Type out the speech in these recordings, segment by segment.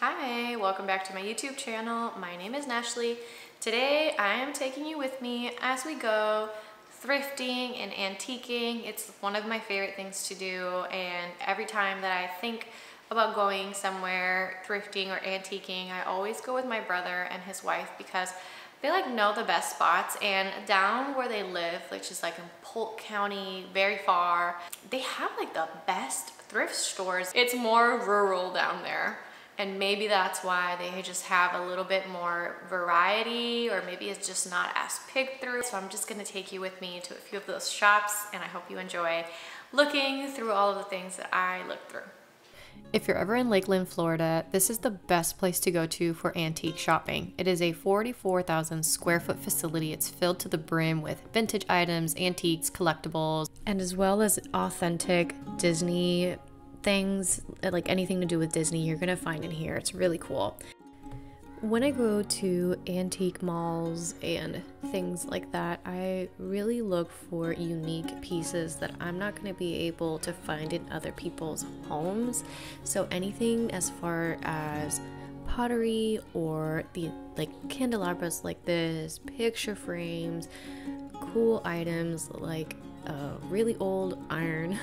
Hi, welcome back to my YouTube channel. My name is Nashley. Today I am taking you with me as we go thrifting and antiquing. It's one of my favorite things to do, and every time that I think about going somewhere thrifting or antiquing, I always go with my brother and his wife because they like know the best spots. And down where they live, which is like in Polk County, very far, they have like the best thrift stores. It's more rural down there. And maybe that's why they just have a little bit more variety, or maybe it's just not as picked through. So I'm just gonna take you with me to a few of those shops, and I hope you enjoy looking through all of the things that I look through. If you're ever in Lakeland, Florida, this is the best place to go to for antique shopping. It is a 44,000 square foot facility. It's filled to the brim with vintage items, antiques, collectibles, and as well as authentic Disney things, like anything to do with Disney you're gonna find in here. It's really cool. When I go to antique malls and things like that, I really look for unique pieces that I'm not gonna be able to find in other people's homes. So anything as far as pottery or the like candelabras like this, picture frames, cool items like really old iron.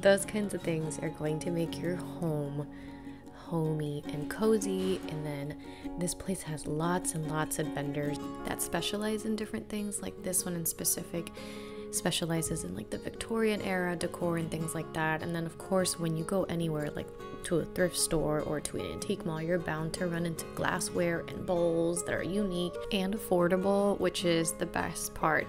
Those kinds of things are going to make your home homey and cozy. And then this place has lots and lots of vendors that specialize in different things. Like this one in specific specializes in like the Victorian era decor and things like that. And then of course, when you go anywhere like to a thrift store or to an antique mall, you're bound to run into glassware and bowls that are unique and affordable, which is the best part.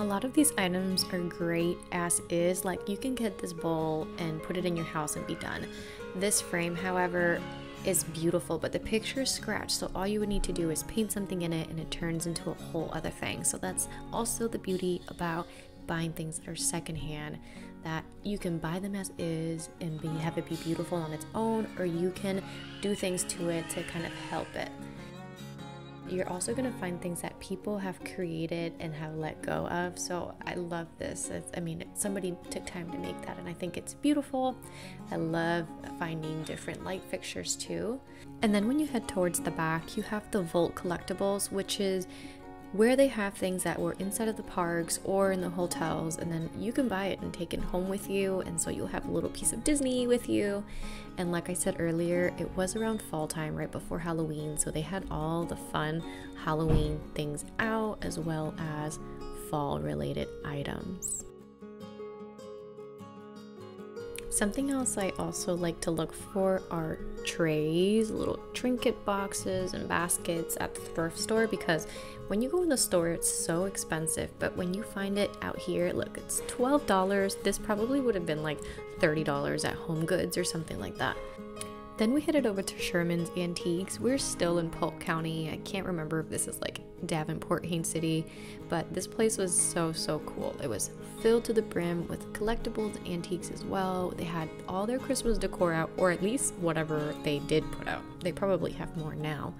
A lot of these items are great as is, like you can get this bowl and put it in your house and be done. This frame, however, is beautiful, but the picture is scratched, so all you would need to do is paint something in it and it turns into a whole other thing. So that's also the beauty about buying things that are secondhand, that you can buy them as is and have it be beautiful on its own, or you can do things to it to kind of help it. You're also going to find things that people have created and have let go of. So I love this. I mean, somebody took time to make that, and I think it's beautiful. I love finding different light fixtures too. And then when you head towards the back, you have the Volt collectibles, which is where they have things that were inside of the parks or in the hotels, and then you can buy it and take it home with you, and so you'll have a little piece of Disney with you. And like I said earlier, it was around fall time, right before Halloween, so they had all the fun Halloween things out as well as fall related items. Something else I also like to look for are trays, little trinket boxes and baskets at the thrift store, because when you go in the store it's so expensive, but when you find it out here, look, it's $12. This probably would have been like $30 at Home Goods or something like that. Then we headed over to Sherman's Antiques. We're still in Polk County. I can't remember if this is like Davenport, Haines City, but this place was so cool. It was filled to the brim with collectibles and antiques as well. They had all their Christmas decor out, or at least whatever they did put out. They probably have more now.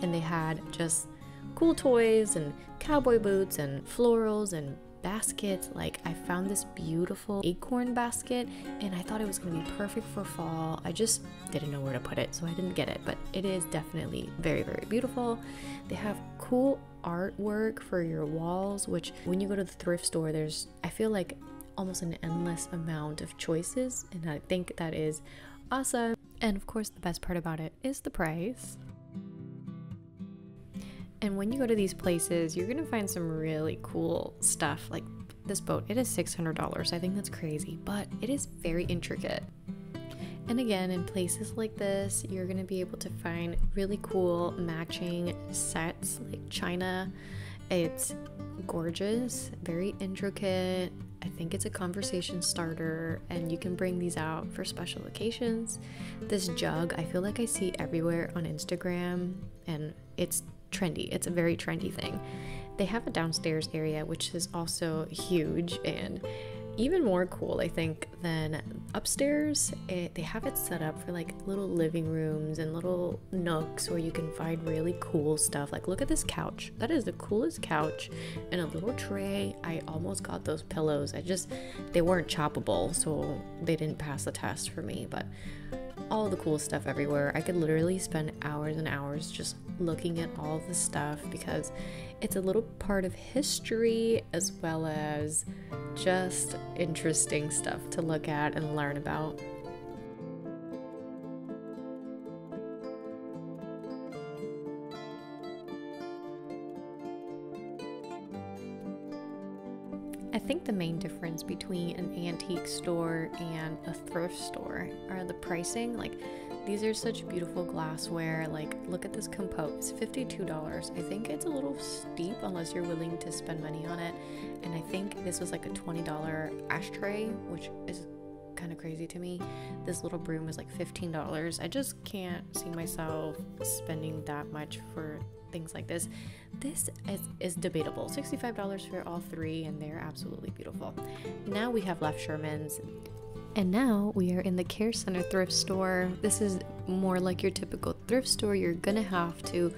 And they had just cool toys and cowboy boots and florals and baskets. Like, I found this beautiful acorn basket and I thought it was gonna be perfect for fall. I just didn't know where to put it, so I didn't get it, but it is definitely very beautiful. They have cool artwork for your walls, which when you go to the thrift store, there's, I feel like, almost an endless amount of choices, and I think that is awesome. And of course the best part about it is the price. And when you go to these places, you're gonna find some really cool stuff. Like this boat, it is $600. I think that's crazy, but it is very intricate. And again, in places like this, you're gonna be able to find really cool matching sets, like china. It's gorgeous, very intricate. I think it's a conversation starter, and you can bring these out for special occasions. This jug, I feel like I see everywhere on Instagram, and it's trendy. It's a very trendy thing. They have a downstairs area, which is also huge and even more cool, I think, than upstairs. They have it set up for like little living rooms and little nooks where you can find really cool stuff. Like, look at this couch. That is the coolest couch, and a little tray. I almost got those pillows. They weren't choppable, so they didn't pass the test for me, but all the cool stuff everywhere. I could literally spend hours and hours just looking at all the stuff because it's a little part of history as well as just interesting stuff to look at and learn about. I think the main difference between an antique store and a thrift store are the pricing. Like, these are such beautiful glassware. Like, look at this compote. It's $52. I think it's a little steep unless you're willing to spend money on it. And I think this was like a $20 ashtray, which is kind of crazy to me. This little broom is like $15. I just can't see myself spending that much for things like this. This is debatable. $65 for all three, and they're absolutely beautiful. Now we have left Sherman's, and now we are in the Care Center Thrift Store. This is more like your typical thrift store. You're gonna have to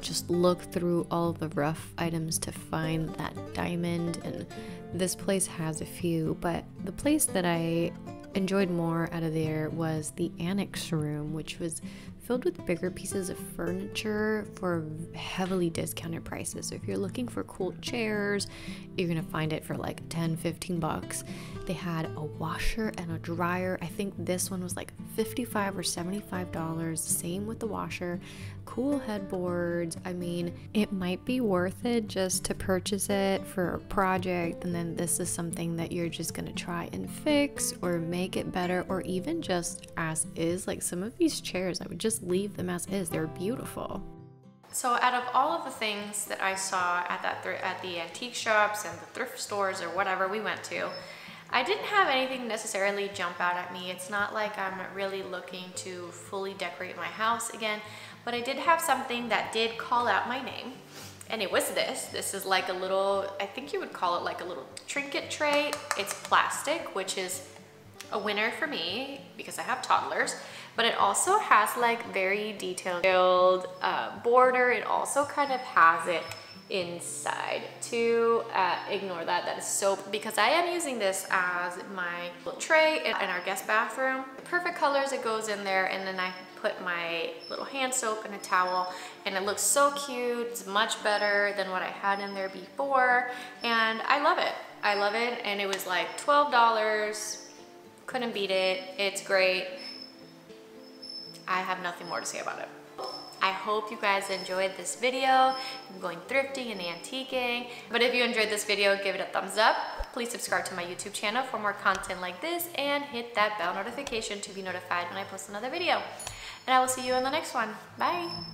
just look through all the rough items to find that diamond, and this place has a few, but the place that I enjoyed more out of there was the annex room, which was filled with bigger pieces of furniture for heavily discounted prices. So if you're looking for cool chairs, you're gonna find it for like 10-15 bucks. They had a washer and a dryer. I think this one was like $55 or $75. Same with the washer. Cool headboards. I mean, it might be worth it just to purchase it for a project, and then this is something that you're just gonna try and fix or make it better, or even just as is. Like, some of these chairs, I would just leave them as is. They're beautiful. So out of all of the things that I saw at the antique shops and the thrift stores or whatever we went to, I didn't have anything necessarily jump out at me. It's not like I'm really looking to fully decorate my house again, but I did have something that did call out my name, and it was this. This is like a little, I think you would call it like a little trinket tray. It's plastic, which is a winner for me because I have toddlers, but it also has like very detailed border. It also kind of has it inside too. Ignore that, that is so, because I am using this as my little tray in our guest bathroom. The perfect colors, it goes in there, and then I put my little hand soap and a towel, and it looks so cute. It's much better than what I had in there before, and I love it. I love it, and it was like $12. Couldn't beat it. It's great. I have nothing more to say about it. I hope you guys enjoyed this video. I'm going thrifting and antiquing. But if you enjoyed this video, give it a thumbs up. Please subscribe to my YouTube channel for more content like this, and hit that bell notification to be notified when I post another video. And I will see you in the next one. Bye.